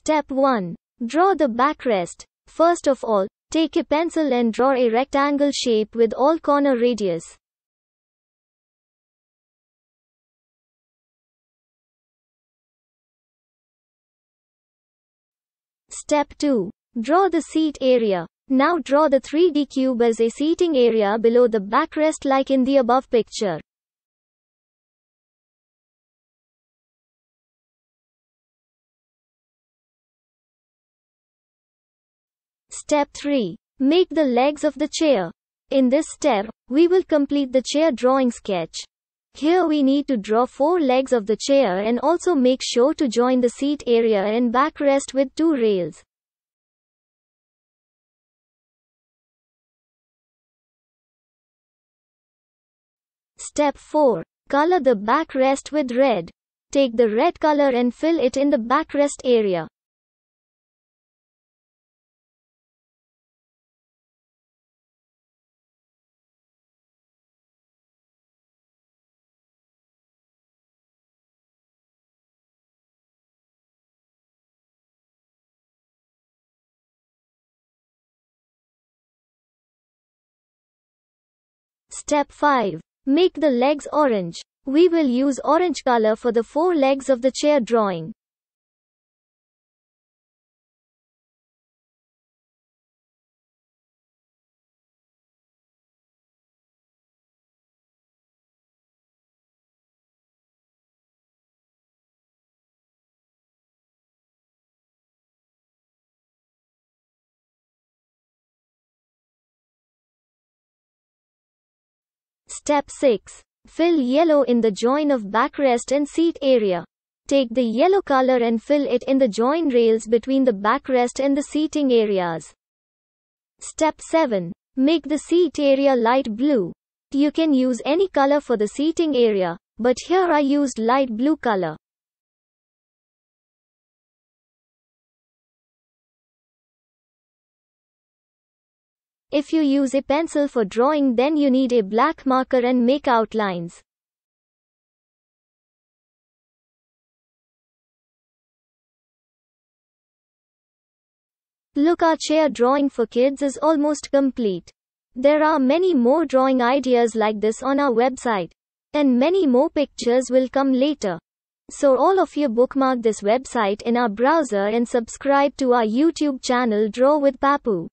Step 1. Draw the backrest. First of all, take a pencil and draw a rectangle shape with all corner radius. Step 2. Draw the seat area. Now draw the 3D cube as a seating area below the backrest like in the above picture. Step 3. Make the legs of the chair. In this step, we will complete the chair drawing sketch. Here we need to draw 4 legs of the chair and also make sure to join the seat area and backrest with 2 rails. Step 4. Color the backrest with red. Take the red color and fill it in the backrest area. Step 5. Make the legs orange. We will use orange color for the 4 legs of the chair drawing. Step 6. Fill yellow in the join of backrest and seat area. Take the yellow color and fill it in the join rails between the backrest and the seating areas. Step 7. Make the seat area light blue. You can use any color for the seating area, but here I used light blue color. If you use a pencil for drawing, then you need a black marker and make outlines. Look, our chair drawing for kids is almost complete. There are many more drawing ideas like this on our website, and many more pictures will come later. So all of you bookmark this website in our browser and subscribe to our YouTube channel Draw with Pappu.